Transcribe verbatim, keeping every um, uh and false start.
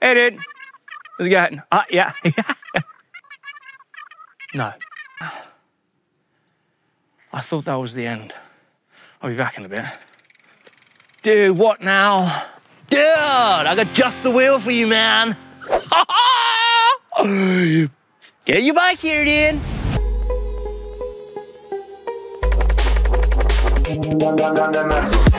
Hey, dude. How's it going? Ah, yeah. No. I thought that was the end. I'll be back in a bit. Dude, what now? Dude, I got just the wheel for you, man. Get your bike here, dude.